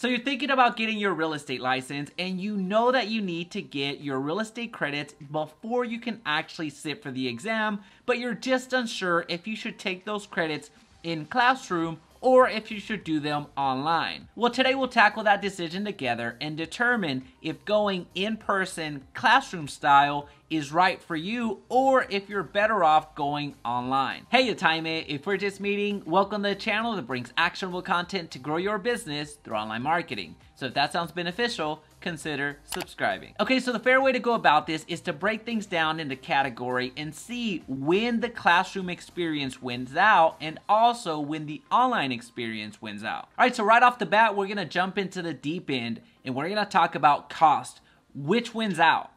So you're thinking about getting your real estate license, and you know that you need to get your real estate credits before you can actually sit for the exam, but you're just unsure if you should take those credits in classroom or if you should do them online. Well, today we'll tackle that decision together and determine if going in-person classroom style is right for you or if you're better off going online. Hey, Yatayme, if we're just meeting, welcome to the channel that brings actionable content to grow your business through online marketing. So if that sounds beneficial, consider subscribing. Okay, so the fair way to go about this is to break things down into category and see when the classroom experience wins out and also when the online experience wins out. All right, so right off the bat, we're gonna jump into the deep end and we're gonna talk about cost. Which wins out?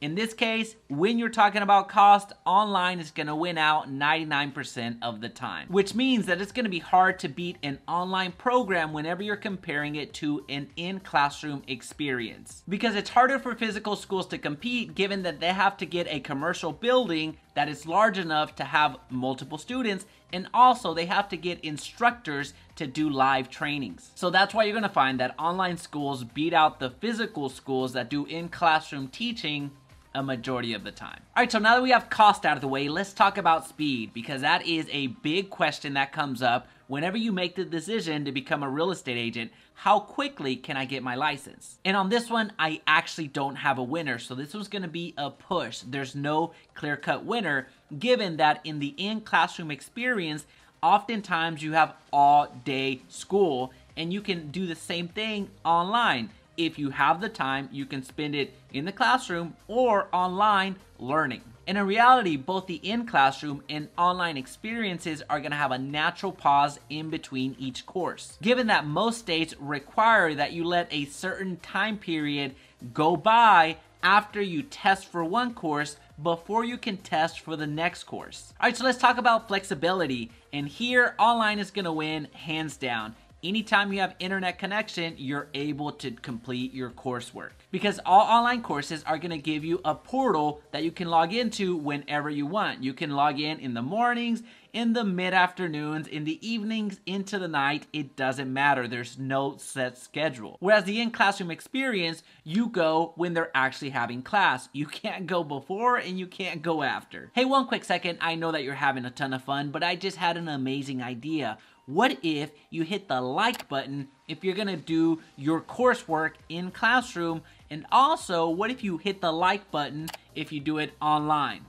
In this case, when you're talking about cost, online is gonna win out 99% of the time, which means that it's gonna be hard to beat an online program whenever you're comparing it to an in-classroom experience. Because it's harder for physical schools to compete given that they have to get a commercial building that is large enough to have multiple students, and also they have to get instructors to do live trainings. So that's why you're gonna find that online schools beat out the physical schools that do in-classroom teaching a majority of the time. All right, so now that we have cost out of the way, let's talk about speed, because that is a big question that comes up whenever you make the decision to become a real estate agent. How quickly can I get my license? And on this one, I actually don't have a winner. So this one's gonna be a push. There's no clear-cut winner, given that in the in-classroom experience, oftentimes you have all-day school and you can do the same thing online. If you have the time, you can spend it in the classroom or online learning. And in reality, both the in-classroom and online experiences are gonna have a natural pause in between each course. Given that most states require that you let a certain time period go by after you test for one course before you can test for the next course. All right, so let's talk about flexibility. And here, online is gonna win hands down. Anytime you have internet connection, you're able to complete your coursework, because all online courses are gonna give you a portal that you can log into whenever you want. You can log in the mornings, in the mid-afternoons, in the evenings, into the night. It doesn't matter. There's no set schedule. Whereas the in-classroom experience, you go when they're actually having class. You can't go before and you can't go after. Hey, one quick second. I know that you're having a ton of fun, but I just had an amazing idea. What if you hit the like button if you're gonna do your coursework in classroom? And also, what if you hit the like button if you do it online?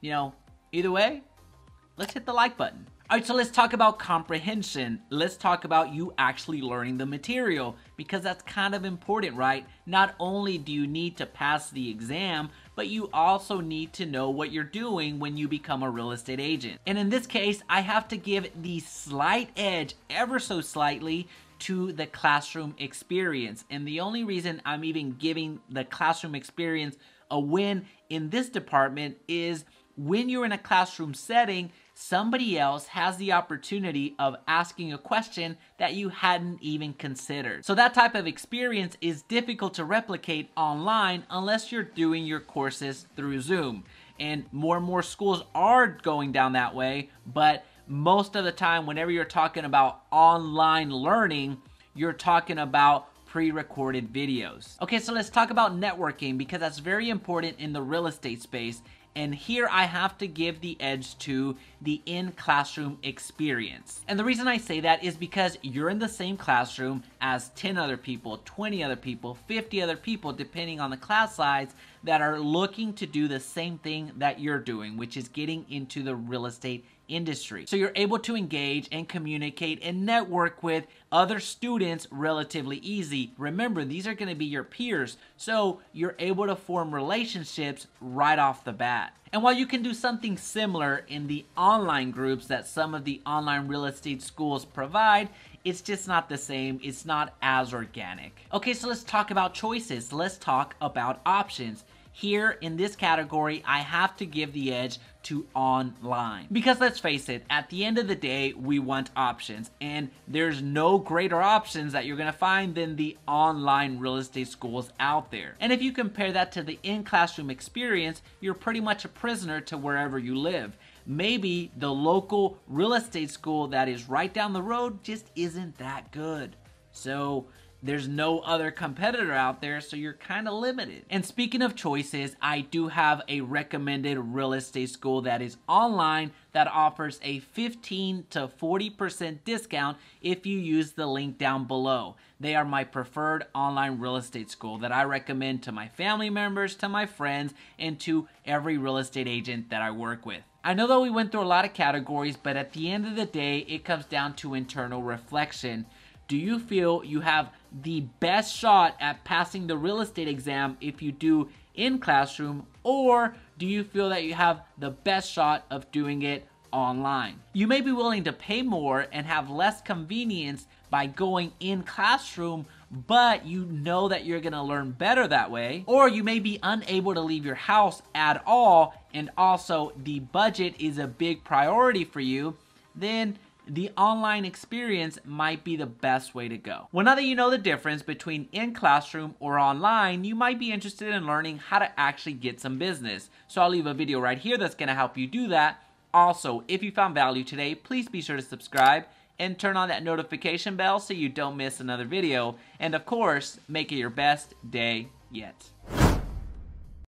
You know, either way, let's hit the like button. All right, so let's talk about comprehension. Let's talk about you actually learning the material, because that's kind of important, right? Not only do you need to pass the exam, but you also need to know what you're doing when you become a real estate agent. And in this case, I have to give the slight edge, ever so slightly, to the classroom experience. And the only reason I'm even giving the classroom experience a win in this department is when you're in a classroom setting, somebody else has the opportunity of asking a question that you hadn't even considered. So that type of experience is difficult to replicate online unless you're doing your courses through Zoom. And more schools are going down that way, but most of the time, whenever you're talking about online learning, you're talking about pre-recorded videos. Okay, so let's talk about networking, because that's very important in the real estate space. And here I have to give the edge to the in-classroom experience. And the reason I say that is because you're in the same classroom as 10 other people, 20 other people, 50 other people, depending on the class size, that are looking to do the same thing that you're doing, which is getting into the real estate industry. So you're able to engage and communicate and network with other students relatively easy. Remember, these are going to be your peers, so you're able to form relationships right off the bat. And while you can do something similar in the online groups that some of the online real estate schools provide, it's just not the same. It's not as organic. Okay, so let's talk about choices. Let's talk about options. Here in this category, I have to give the edge to online, because let's face it, at the end of the day, we want options, and there's no greater options that you're gonna find than the online real estate schools out there. And if you compare that to the in-classroom experience, you're pretty much a prisoner to wherever you live. Maybe the local real estate school that is right down the road just isn't that good. So There's no other competitor out there, so you're kind of limited. And speaking of choices, I do have a recommended real estate school that is online that offers a 15 to 40% discount if you use the link down below. They are my preferred online real estate school that I recommend to my family members, to my friends, and to every real estate agent that I work with. I know that we went through a lot of categories, but at the end of the day, it comes down to internal reflection. Do you feel you have the best shot at passing the real estate exam if you do in classroom, or do you feel that you have the best shot of doing it online? You may be willing to pay more and have less convenience by going in classroom, but you know that you're gonna learn better that way. Or you may be unable to leave your house at all, and also the budget is a big priority for you. Then the online experience might be the best way to go. Well, now that you know the difference between in classroom or online, you might be interested in learning how to actually get some business. So I'll leave a video right here that's gonna help you do that. Also, if you found value today, please be sure to subscribe and turn on that notification bell so you don't miss another video. And of course, make it your best day yet.